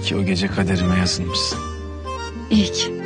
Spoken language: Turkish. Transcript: İyi ki o gece kaderime yazılmışsın. İyi ki.